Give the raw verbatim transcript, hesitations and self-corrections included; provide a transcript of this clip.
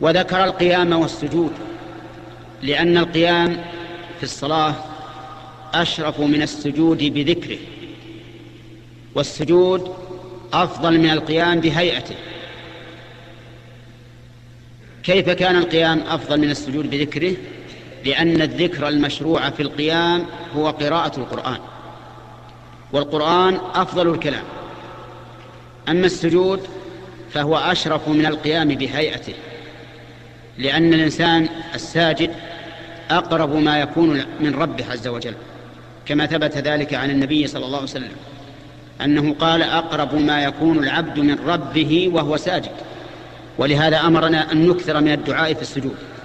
وذكر القيام والسجود، لأن القيام في الصلاة أشرف من السجود بذكره، والسجود أفضل من القيام بهيئته. كيف كان القيام أفضل من السجود بذكره؟ لأن الذكر المشروع في القيام هو قراءة القرآن، والقرآن أفضل الكلام. أما السجود فهو أشرف من القيام بهيئته، لأن الإنسان الساجد أقرب ما يكون من ربه عز وجل، كما ثبت ذلك عن النبي صلى الله عليه وسلم أنه قال: أقرب ما يكون العبد من ربه وهو ساجد. ولهذا أمرنا أن نكثر من الدعاء في السجود.